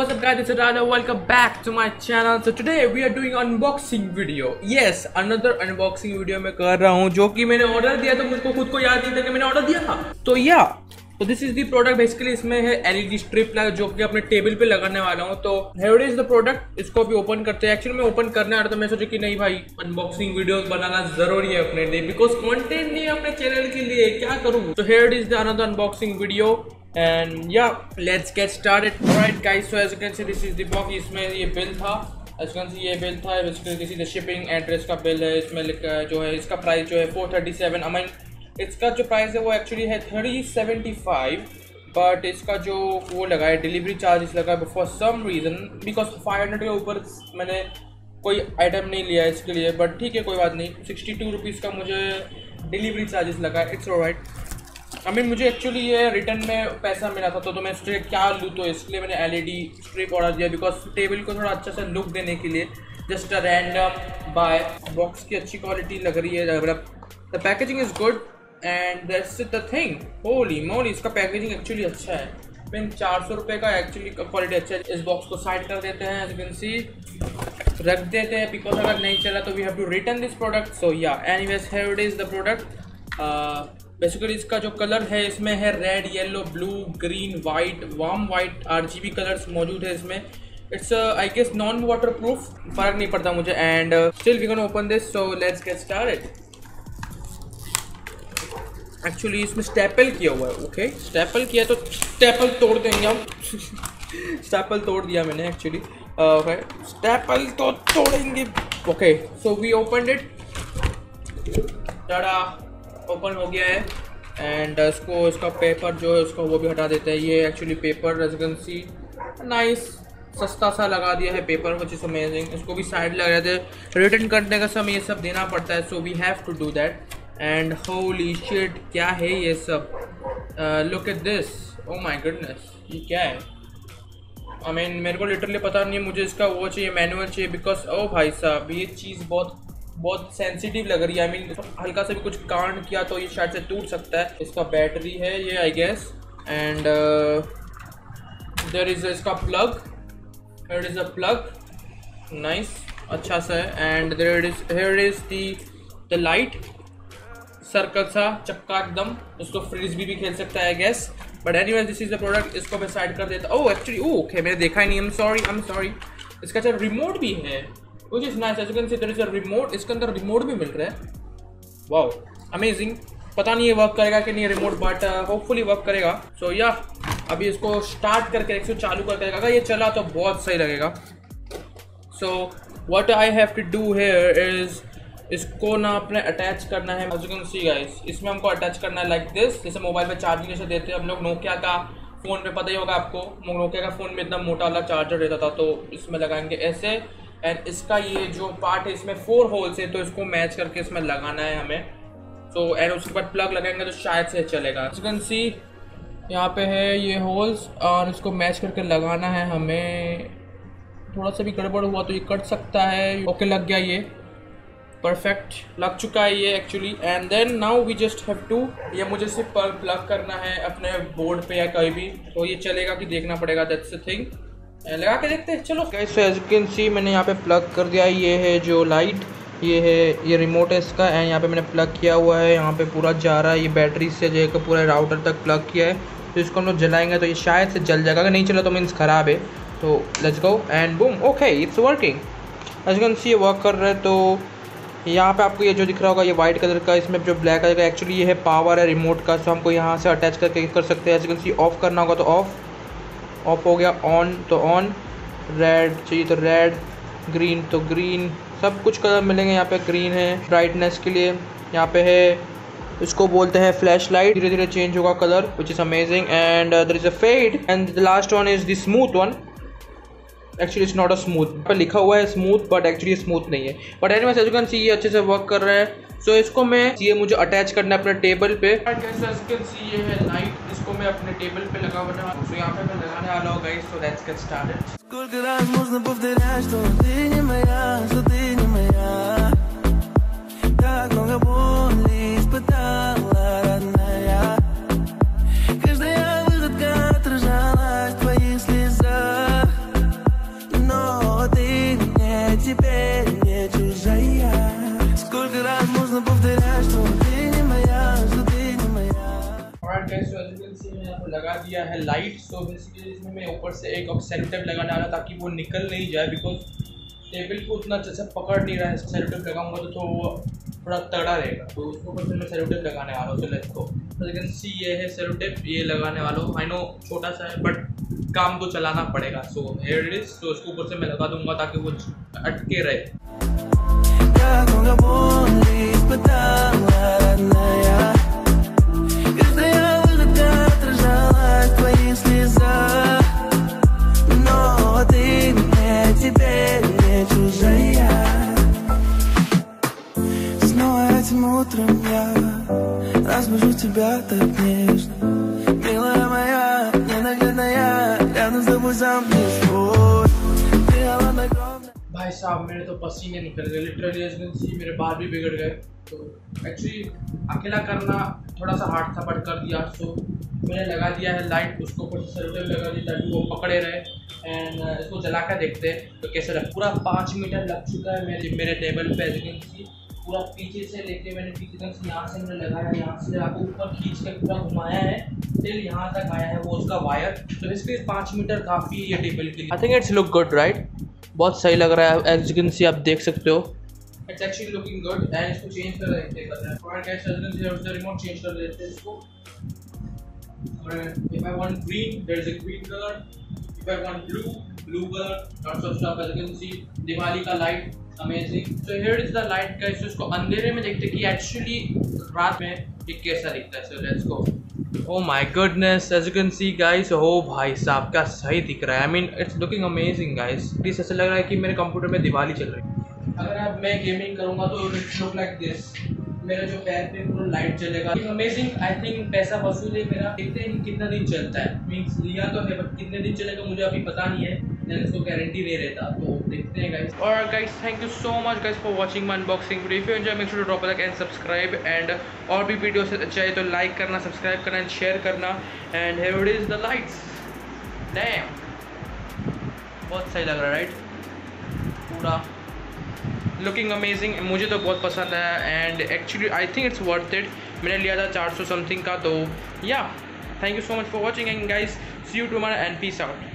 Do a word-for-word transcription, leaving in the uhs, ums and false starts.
What's up guys, it's Rado, welcome back to my channel. So today we are doing unboxing video. Yes, another unboxing video मैं कर रहा हूँ जो कि मैंने ऑर्डर दिया तो मुझको खुद को याद नहीं था कि मैंने ऑर्डर दिया था। तो या तो this is the product. Basically इसमें है एलईडी स्ट्रिप लाइट जो कि अपने टेबल पे लगाने वाला हूँ। तो हेयर इज द प्रोडक्ट। इसको भी ओपन करते हैं। एक्चुअली मैं ओपन करने आ रहा था, मैं सोचा कि नहीं भाई अनबॉक्सिंग वीडियोस बनाना जरूरी है अपने लिए, बिकॉज कंटेंट नहीं है अपने चैनल के लिए, क्या करूँ। तो here is the another unboxing video and yeah let's get started. Alright guys, so as you can see this is the box. इसमें ये बिल था, एज यू कैन सी ये बिल था। This is the shipping address का bill है। इसमें लिखा है जो है इसका प्राइस जो है four thirty seven. I mean इसका जो प्राइस है वो एक्चुअली है थ्री सेवेंटी फाइव, बट इसका जो वो लगा है डिलीवरी चार्जेस लगा है for some reason, because five hundred के ऊपर मैंने कोई आइटम नहीं लिया है इसके लिए, बट ठीक है कोई बात नहीं। सिक्सटी टू रुपीज़ का मुझे डिलीवरी चार्जेस लगा है। It's alright. आई मीन मुझे एक्चुअली ये रिटर्न में पैसा मिला था तो, तो मैं स्ट्रिप क्या लूँ, तो इसलिए मैंने L E D strip order दिया बिकॉज टेबल को थोड़ा अच्छा सा लुक देने के लिए। Just a random buy. Box की अच्छी क्वालिटी लग रही है, the packaging is good and that's the thing. Holy moly, इसका पैकेजिंग एक्चुअली अच्छा है। मैम चार सौ रुपये का एक्चुअली क्वालिटी अच्छा है। इस बॉक्स को साइड कर देते हैं, एज यू कैन सी रख देते हैं, बिकॉज अगर नहीं चला तो we have to return this product. So yeah anyways here it is the product. Basically इसका जो कलर है इसमें है red, yellow, blue, green, white, warm white, R G B colours मौजूद है इसमें। It's I guess non waterproof, फ़र्क नहीं पड़ता मुझे। And still we can open this, so let's get started. Actually इसमें स्टेपल किया हुआ है। Okay okay? स्टेपल किया तो स्टेपल तोड़ देंगे हम। स्टेपल तोड़ दिया मैंने एक्चुअली। ओके स्टेपल तो तोड़ेंगे। Okay so we open it. Tata, open हो गया है। एंड uh, इसको इसका पेपर जो है उसको वो भी हटा देते हैं। ये actually paper as you can see nice सस्ता सा लगा दिया है पेपर, व्हिच इज अमेजिंग। इसको भी साइड लगा देते हैं। रिटर्न करने का समय ये सब देना पड़ता है, so we have to do that. And holy shit, क्या है ये सब। Look at this, oh my goodness, ये क्या है। आई I मीन mean, मेरे को लिटरली पता नहीं है। मुझे इसका वो चाहिए, मैनुअल चाहिए, बिकॉज ओ भाई साहब ये चीज़ बहुत बहुत सेंसिटिव लग रही है। आई I मीन mean, हल्का सा भी कुछ कांड किया तो ये शायद से टूट सकता है। इसका बैटरी है ये I guess, and there is इसका plug. Here is a plug, nice अच्छा सा है। And there is here is the light, circle सा चक्का एकदम। उसको फ्रिज भी, भी खेल सकता है guess, but anyways this is the product. इसको मैं साइड कर देता। ओह एक्चुअली ओके मैंने देखा ही नहीं, I am sorry I am sorry. इसका अच्छा रिमोट भी है, which is nice. As you can see there is a remote, इसके अंदर रिमोट भी मिल रहा है। Wow amazing. पता नहीं ये वर्क करेगा कि नहीं रिमोट, बट होपफुली वर्क करेगा। सो so, या yeah, अभी इसको स्टार्ट करके इसको चालू करके अगर ये चला तो बहुत सही लगेगा। So what I have to do here is इसको ना अपने अटैच करना है। As you can see guys इसमें हमको अटैच करना है लाइक दिस, जैसे मोबाइल पे चार्जिंग जैसे देते हैं हम लोग। नोकिया का फ़ोन पे पता ही होगा आपको, नोकिया का फ़ोन में इतना मोटा वाला चार्जर रहता था, तो इसमें लगाएंगे ऐसे। एंड इसका ये जो पार्ट है इसमें फोर होल्स है, तो इसको मैच करके इसमें लगाना है हमें। सो so, एंड उसके बाद प्लग लगाएंगे तो शायद से चलेगा। एज यू कैन सी यहाँ पे है ये होल्स और इसको मैच करके लगाना है हमें। थोड़ा सा भी गड़बड़ हुआ तो ये कट सकता है। ओके लग गया, ये परफेक्ट लग चुका है ये actually. And then now we just have to, ये मुझे सिर्फ प्लग करना है अपने बोर्ड पे या कहीं भी, तो ये चलेगा कि देखना पड़ेगा। दैट्स द थिंग, लगा के देखते हैं। चलो guys, so as you can see मैंने यहाँ पे प्लग कर दिया। ये है जो लाइट, ये है ये रिमोट है इसका। एंड यहाँ पे मैंने प्लग किया हुआ है, यहाँ पे पूरा जा रहा है। ये बैटरी से जो है पूरा राउटर तक प्लग किया है, तो इसको हम लोग जलाएंगे तो ये शायद से जल जाएगा। अगर नहीं चला तो मीन्स ख़राब है। तो let's go and boom. Okay it's working, as you can see ये वर्क कर रहा है। तो यहाँ पे आपको ये जो दिख रहा होगा ये वाइट कलर का, इसमें जो ब्लैक कलर का एक्चुअली ये है पावर है रिमोट का। सो हमको यहाँ से अटैच करके कर सकते हैं। As you can see off करना होगा तो ऑफ़, ऑफ हो गया। ऑन तो ऑन, रेड चाहिए तो रेड, ग्रीन तो ग्रीन, सब कुछ कलर मिलेंगे यहाँ पे। ग्रीन है ब्राइटनेस के लिए, यहाँ पे है इसको बोलते हैं फ्लैश लाइट। धीरे धीरे चेंज होगा colour, which is amazing. And there is a fade and the last one is the smooth one. Actually it's not a smooth, पर लिखा हुआ है स्मूथ बट एक्चुअली स्मूथ नहीं है। But anyways as you can see ये अच्छे से work कर रहा है। सो so, इसको मैं ये मुझे अटैच करना है अपने टेबल पे। Guys as you can see ये है लाइट, इसको मैं अपने टेबल पे लगा हुआ था। सो यहाँ पे मैं लगाने वाला हूँ guys, so let's get started. लगा दिया है लाइट। सो बेसिकली इसमें मैं ऊपर से एक सेलो टेप लगाने वाला ताकि वो निकल नहीं जाए, बिकॉज टेबल को उतना अच्छे से पकड़ नहीं रहा है। सेलो टेप लगाऊंगा तो तो वो थोड़ा तगड़ा रहेगा, तो उसको फिर मैं सेलो टेप लगाने वाला हूँ। तो इसको लेकिन सी ये है सेलो टेप, ये लगाने वाला हूँ। आई नो छोटा सा है बट काम तो चलाना पड़ेगा। सो हेयर इज, तो उसको ऊपर से मैं लगा दूंगा ताकि वो अटके रहे। Утром я разбужу тебя так нежно, милая моя, ненаглядная, рядом с тобой замерз твой, ты холодно огромная। भाई साहब मेरे तो पसीने निकल गए लिटरली, एजेंसी मेरे बाल भी बिगड़ गए। तो एक्चुअली अकेला करना थोड़ा सा हार्ड था बट कर दिया। सो मैंने लगा दिया है लाइट, उसको ऊपर सर्कुलर लगा दी ताकि वो पकड़े रहे। एंड इसको जला कर देखते हैं तो कैसे लग। पूरा पाँच मीटर लग चुका है मेरे मेरे टेबल पर। एजेंसी पूरा पीछे से लेके मैंने पीछे तक यहाँ से मैंने लगाया, यहाँ से आपको ऊपर खींच कर पूरा घुमाया है, फिर यहाँ तक आया है वो उसका वायर। तो इसके पाँच मीटर काफ़ी ये टेबल के लिए। I think it's look good right, बहुत सही लग रहा है। एज यू कैन सी आप देख सकते हो it's actually looking good. And इसको चेंज कर देते हैं, रिमोट चेंज कर देते हैं इसको। If I want green there is a green colour, if I want blue blue colour, lots of stuff. As you can see Diwali का light amazing. So here is the light guys. इसको अंधेरे में देखते कि एक्चुअली रात में ये कैसा दिखता है। So let's go. Oh my goodness, as you can see guys. हो भाई साहब क्या सही दिख रहा है। I mean it's looking amazing guys. Please ऐसा लग रहा है कि मेरे कंप्यूटर में दिवाली चल रही है। अगर अब मैं गेमिंग करूँगा तो इट्स लुक लाइक दिस। मेरा जो पैर पे पूरा लाइट चलेगा, अमेजिंग। आई थिंक पैसा वसूल है मेरा। देखते हैं कितना दिन चलता है। मीन्स लिया तो है बट कितने दिन चलेगा मुझे अभी पता नहीं है, मैंने इसको गारंटी नहीं रहता। तो देखते हैं गाइस। और guys thank you so much guys for watching my unboxing video. If you enjoy make sure to drop a like and subscribe. And और भी वीडियो चाहिए तो लाइक करना, सब्सक्राइब करना एंड शेयर करना। And here it is the lights. Damn बहुत सही लग रहा है राइट, पूरा लुकिंग अमेजिंग। मुझे तो बहुत पसंद है and actually I think it's worth it. मैंने लिया था चार सौ समथिंग का। तो yeah thank you so much for watching and guys, see you tomorrow and peace out.